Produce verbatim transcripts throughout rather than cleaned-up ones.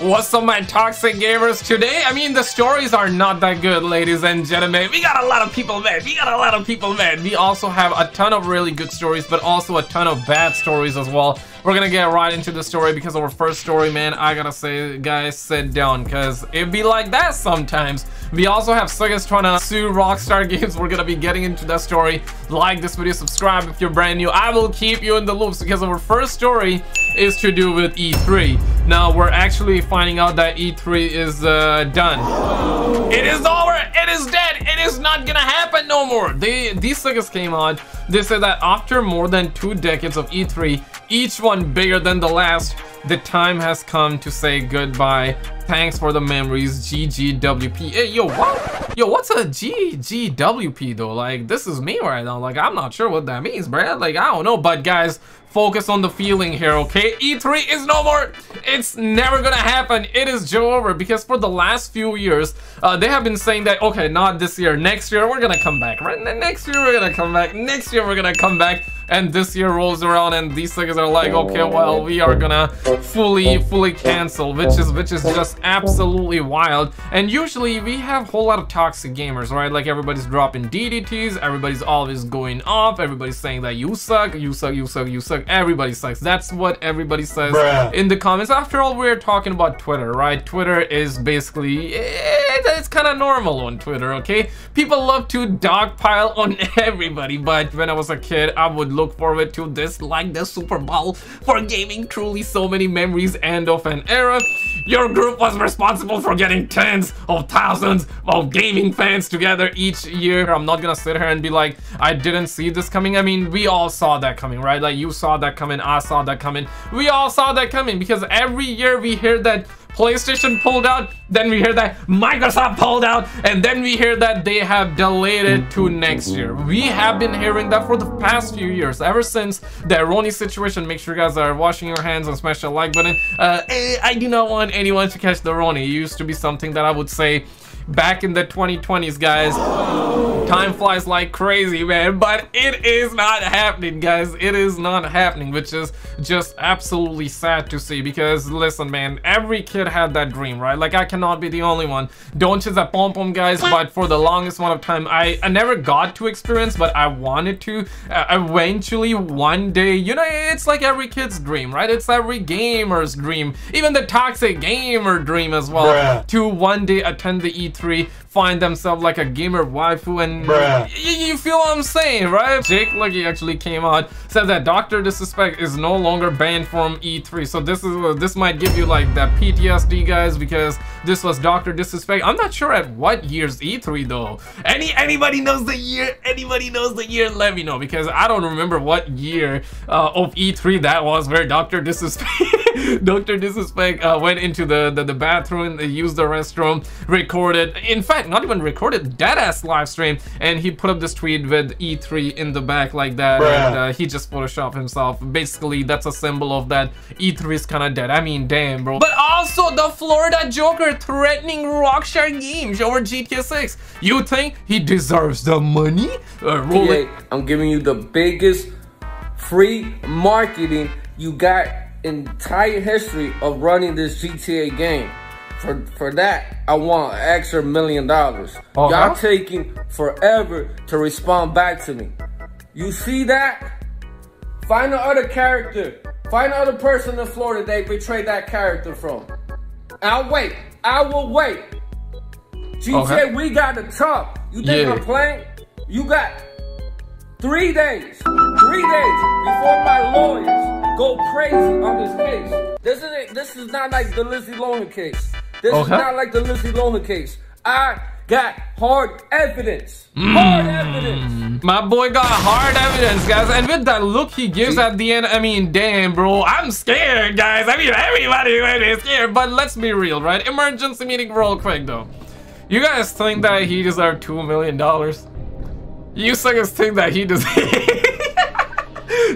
What's up, my toxic gamers? Today, I mean, the stories are not that good, ladies and gentlemen. We got a lot of people mad. We got a lot of people mad. We also have a ton of really good stories, but also a ton of bad stories as well. We're gonna get right into the story because our first story, man, I gotta say, guys, sit down, because it be like that sometimes. We also have Sega's trying to sue Rockstar Games. We're gonna be getting into that story. Like this video, subscribe if you're brand new. I will keep you in the loops because our first story is to do with E three. Now, we're actually finding out that E three is uh, done. It is over. It is dead. It is not gonna happen no more. They, these Sega's came on. They said that after more than two decades of E three, each one bigger than the last, the time has come to say goodbye. Thanks for the memories, G G W P. Hey, yo, what? Yo, what's a G G W P though? Like, this is me right now. Like, I'm not sure what that means, bruh. Like, I don't know. But guys, focus on the feeling here, okay? E three is no more. It's never gonna happen. It is over, because for the last few years, uh, they have been saying that, okay, not this year. Next year, we're gonna come back, right? Next year, we're gonna come back. Next year, we're gonna come back. And this year rolls around and these Segas are like, okay, well, we are gonna fully fully cancel, which is which is just absolutely wild. And usually we have a whole lot of toxic gamers, right? Like, everybody's dropping D D Ts, everybody's always going off, everybody's saying that you suck, you suck, you suck, you suck, everybody sucks. That's what everybody says Bruh. in the comments. After all, we're talking about Twitter, right? Twitter is basically, it's kind of normal on Twitter, okay? People love to dogpile on everybody, but when I was a kid, I would look forward to this like the Super Bowl for gaming. Truly so many memories, end of an era. Your group was responsible for getting tens of thousands of gaming fans together each year. I'm not gonna sit here and be like, I didn't see this coming. I mean, we all saw that coming, right? Like, you saw that coming, I saw that coming, we all saw that coming, because every year we hear that PlayStation pulled out, then we hear that Microsoft pulled out, and then we hear that they have delayed it to next year. We have been hearing that for the past few years, ever since the Ironi situation. Make sure you guys are washing your hands and smash that like button. Uh, I do not want anyone to catch the Ironi. It used to be something that I would say back in the twenty twenties, guys. Time flies like crazy, man, but it is not happening, guys. It is not happening, which is just absolutely sad to see, because listen, man, every kid had that dream, right? Like, I cannot be the only one. Don't choose that pom-pom, guys, but for the longest amount of time, I, I never got to experience, but I wanted to uh, eventually one day. You know, it's like every kid's dream, right? It's every gamer's dream, even the toxic gamer dream as well, Bruh. to one day attend the E three, find themselves like a gamer waifu, and you feel what I'm saying, right? Jake Lucky actually came out, said that Doctor Disrespect is no longer banned from E three. So this is uh, this might give you like that P T S D, guys, because this was Doctor Disrespect. I'm not sure at what year's E three though. Any anybody knows the year? Anybody knows the year? Let me know, because I don't remember what year uh, of E three that was where Doctor Disrespect. Doctor Disrespect uh, went into the, the, the bathroom, used the restroom, recorded, in fact, not even recorded, deadass live stream, and he put up this tweet with E three in the back like that, Bruh. and uh, he just photoshopped himself. Basically, that's a symbol of that E three is kind of dead. I mean, damn, bro. But also, the Florida Joker threatening Rockstar Games over G T A six. You think he deserves the money? Uh, P A, I'm giving you the biggest free marketing you got entire history of running this G T A game. For for that, I want an extra million dollars. Uh-huh. Y'all taking forever to respond back to me. You see that? Find another character. Find another person in Florida they betrayed that character from. I'll wait. I will wait. G T A, okay. We got to talk. You think yeah. I'm playing? You got three days. Three days before my lawyers go crazy on this case. This is this is not like the Lizzie Lohan case. This okay. is not like the Lizzie Lohan case. I got hard evidence. Mm. Hard evidence. My boy got hard evidence, guys. And with that look he gives See? at the end, I mean, damn, bro. I'm scared, guys. I mean, everybody is scared. But let's be real, right? Emergency meeting real quick, though. You guys think that he deserved two million dollars? You suckers think that he deserves?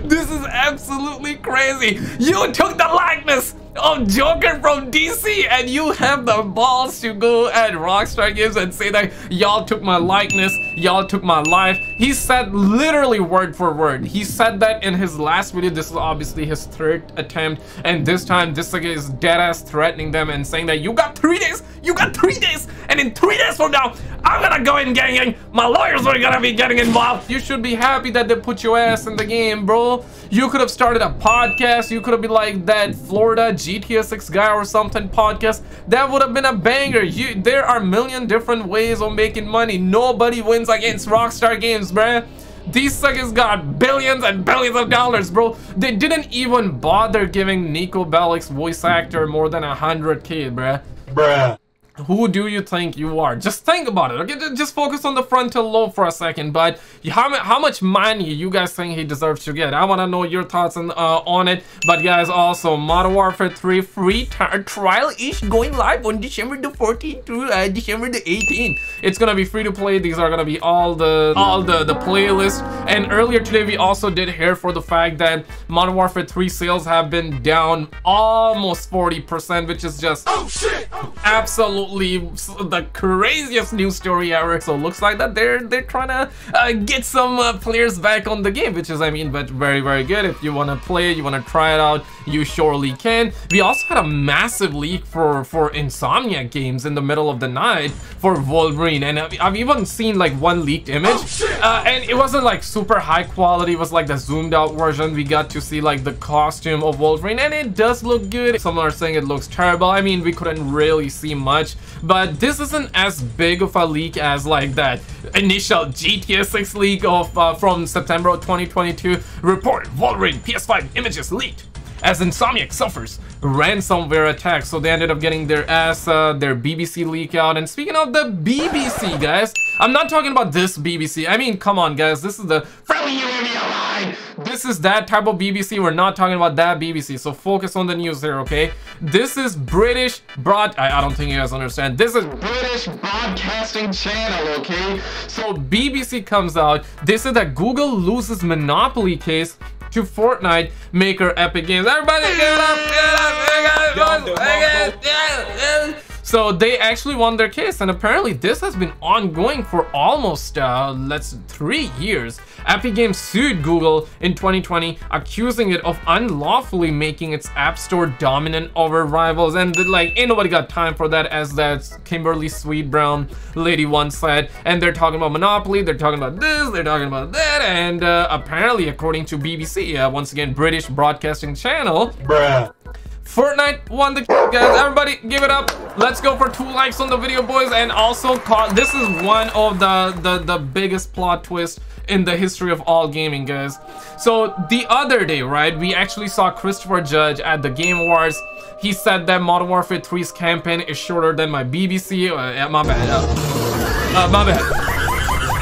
This is absolutely crazy. You took the likeness of Joker from D C, and you have the balls to go at Rockstar Games and say that y'all took my likeness, y'all took my life. He said literally word for word. He said that in his last video. This is obviously his third attempt, and this time this guy is dead ass threatening them and saying that you got three days, you got three days, and in three days from now, I'm gonna go in gang. My lawyers are gonna be getting involved. You should be happy that they put your ass in the game, bro. You could have started a podcast. You could have been like that Florida G T A six guy or something podcast. That would have been a banger. You, there are a million different ways of making money. Nobody wins against Rockstar Games, bruh. These suckers got billions and billions of dollars, bro. They didn't even bother giving Nico Bellic's voice actor more than a hundred K, bruh. Bruh. Who do you think you are? Just think about it, okay? Just focus on the frontal lobe for a second. But how, how much money you guys think he deserves to get? I want to know your thoughts on, uh, on it. But guys, also, Modern Warfare three free trial is going live on December the fourteenth to uh, December the eighteenth. It's going to be free to play. These are going to be all the all the, the playlists. And earlier today, we also did hear for the fact that Modern Warfare three sales have been down almost forty percent, which is just oh, shit. Oh, shit. Absolutely the craziest news story ever. So it looks like that they're they're trying to uh, get some uh, players back on the game, which is, I mean, but very very good. If you want to play, you want to try it out, you surely can. We also had a massive leak for for Insomniac Games in the middle of the night for Wolverine, and I've, I've even seen like one leaked image, uh, and it wasn't like super high quality. It was like the zoomed out version. We got to see like the costume of Wolverine, and it does look good. Some are saying it looks terrible. I mean, we couldn't really see much. But this isn't as big of a leak as like that initial G T A six leak of uh, from September of twenty twenty-two. Report: Wolverine P S five images leaked as Insomniac suffers ransomware attack. So they ended up getting their ass, uh, their B B C leak out. And speaking of the B B C, guys, I'm not talking about this B B C. I mean, come on, guys, this is the This is that type of B B C. We're not talking about that B B C. So focus on the news here, okay? This is British broad... I, I don't think you guys understand. This is British Broadcasting Channel, okay? So B B C comes out. They said that Google loses monopoly case to Fortnite maker Epic Games. Everybody give it up, give it up, give it up, give it up. So they actually won their case, and apparently this has been ongoing for almost uh, let's three years. Epic Games sued Google in twenty twenty, accusing it of unlawfully making its app store dominant over rivals. And like, ain't nobody got time for that, as that Kimberly Sweet Brown lady once said. And they're talking about monopoly, they're talking about this, they're talking about that, and uh, apparently, according to B B C, uh, once again British Broadcasting Channel, bruh. Fortnite won the game, guys. Everybody give it up. Let's go for two likes on the video, boys. And also, this is one of the, the, the biggest plot twists in the history of all gaming, guys. So the other day, right, we actually saw Christopher Judge at the Game Awards. He said that Modern Warfare three's campaign is shorter than my B B C. Uh, my bad. Uh, uh, my bad.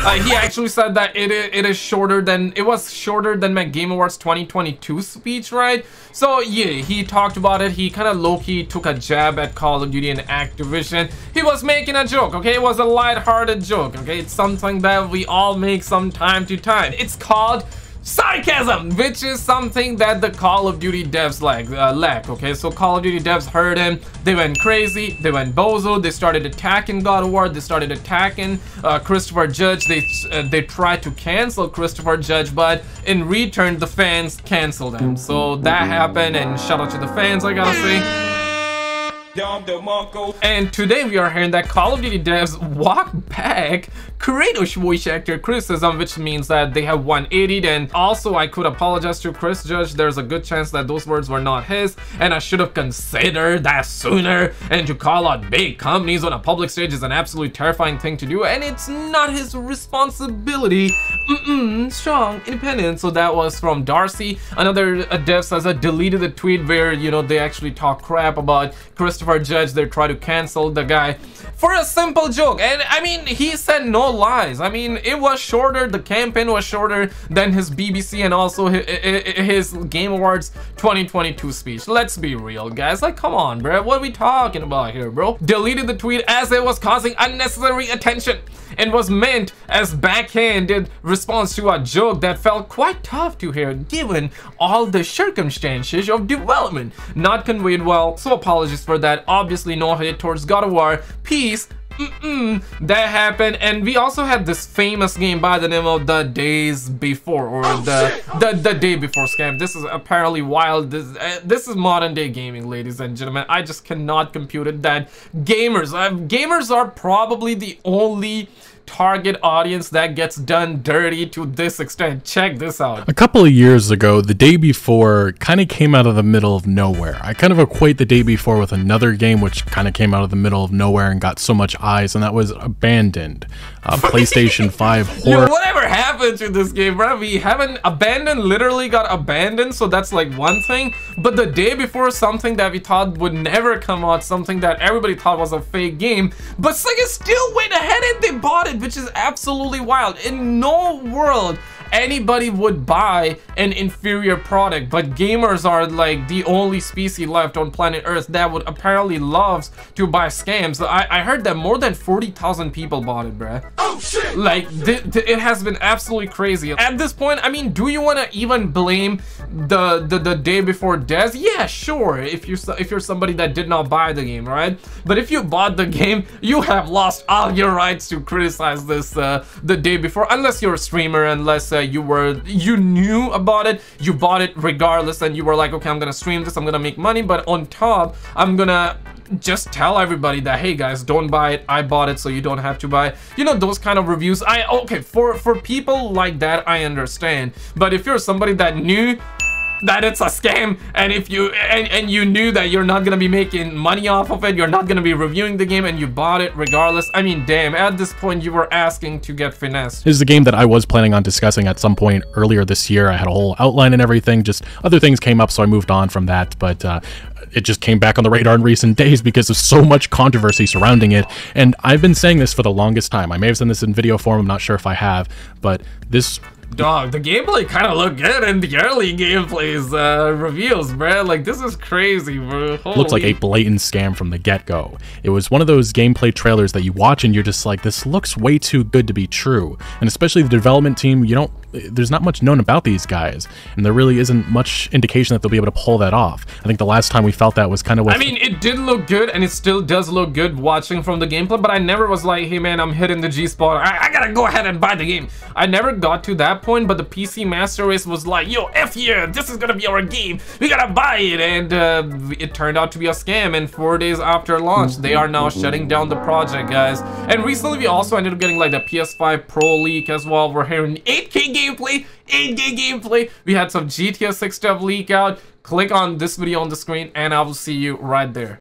Uh, he actually said that it, it is shorter than, it was shorter than my Game Awards twenty twenty-two speech, right? So yeah, he talked about it. He kind of low-key took a jab at Call of Duty and Activision. He was making a joke, okay? It was a lighthearted joke, okay? It's something that we all make from time to time. It's called sarcasm, which is something that the Call of Duty devs like uh, lack, okay? So Call of Duty devs heard him, they went crazy, they went bozo, they started attacking God of War, they started attacking uh, Christopher Judge, they uh, they tried to cancel Christopher Judge, but in return the fans canceled him. So that happened, and shout out to the fans, I gotta say. And today we are hearing that Call of Duty devs walk back Kratos voice actor criticism, which means that they have one eightied. And also, I could apologize to Chris Judge. There's a good chance that those words were not his, and I should have considered that sooner. And to call out big companies on a public stage is an absolutely terrifying thing to do, and it's not his responsibility. Mm-mm, strong independent. So that was from Darcy. Another dev says I deleted the tweet where, you know, they actually talk crap about Chris Christopher Judge. They try to cancel the guy for a simple joke, and I mean, he said no lies. I mean, it was shorter, the campaign was shorter than his B B C and also his, his Game Awards twenty twenty-two speech. Let's be real, guys, like, come on, bro, what are we talking about here, bro? Deleted the tweet as it was causing unnecessary attention and was meant as backhanded response to a joke that felt quite tough to hear given all the circumstances of development. Not conveyed well, so apologies for that. Obviously no hate towards God of War. Peace. Mm-mm, that happened. And we also had this famous game by the name of The Days Before, or oh, the, oh, the the Day Before scam. This is apparently wild. This uh, this is modern day gaming, ladies and gentlemen. I just cannot compute it that gamers uh, gamers are probably the only target audience that gets done dirty to this extent. Check this out. A couple of years ago, The Day Before kind of came out of the middle of nowhere. I kind of equate The Day Before with another game which kind of came out of the middle of nowhere and got so much eyes, and that was Abandoned. Uh, PlayStation five horror. Yo, whatever happened to this game, bro? We haven't abandoned, literally got abandoned, so that's like one thing. But The Day Before, something that we thought would never come out, something that everybody thought was a fake game, but Sega still went ahead and they bought it, which is absolutely wild. In no world anybody would buy an inferior product, but gamers are like the only species left on planet Earth that would apparently loves to buy scams. I, I heard that more than forty thousand people bought it, bruh. Oh shit! Like, th th it has been absolutely crazy. At this point, I mean, do you want to even blame the, the the Day Before devs? Yeah, sure, if you're, if you're somebody that did not buy the game, right? But if you bought the game, you have lost all your rights to criticize this uh, The Day Before, unless you're a streamer, unless uh, you were you knew about it, you bought it regardless, and you were like, okay, I'm gonna stream this, I'm gonna make money, but on top I'm gonna just tell everybody that, hey guys, don't buy it, I bought it, so you don't have to buy it. You know, those kind of reviews. I okay for for people like that, I understand. But if you're somebody that knew that it's a scam, and if you and, and you knew that you're not gonna be making money off of it, you're not gonna be reviewing the game, and you bought it regardless, I mean, damn, at this point you were asking to get finessed. This is the game that I was planning on discussing at some point earlier this year. I had a whole outline and everything, just other things came up, so I moved on from that. But uh it just came back on the radar in recent days because of so much controversy surrounding it. And I've been saying this for the longest time. I may have said this in video form, I'm not sure if I have, but this dog, the gameplay kind of looked good in the early gameplays uh, reveals, bro. Like, this is crazy, bro. Holy. Looks like a blatant scam from the get-go. It was one of those gameplay trailers that you watch and you're just like, this looks way too good to be true. And especially the development team, you don't, there's not much known about these guys, and there really isn't much indication that they'll be able to pull that off. I think the last time we felt that was kind of what I mean, it did look good, and it still does look good watching from the gameplay, but I never was like, hey man, I'm hitting the G-spot, I, I gotta go ahead and buy the game. I never got to that point, but the P C Master Race was like, yo, F yeah, this is gonna be our game, we gotta buy it, and uh, it turned out to be a scam, and four days after launch, they are now shutting down the project, guys. And recently, we also ended up getting like the P S five Pro leak as well. We're hearing eight K gameplay, eight K gameplay. We had some G T A six stuff leak out. Click on this video on the screen, and I will see you right there.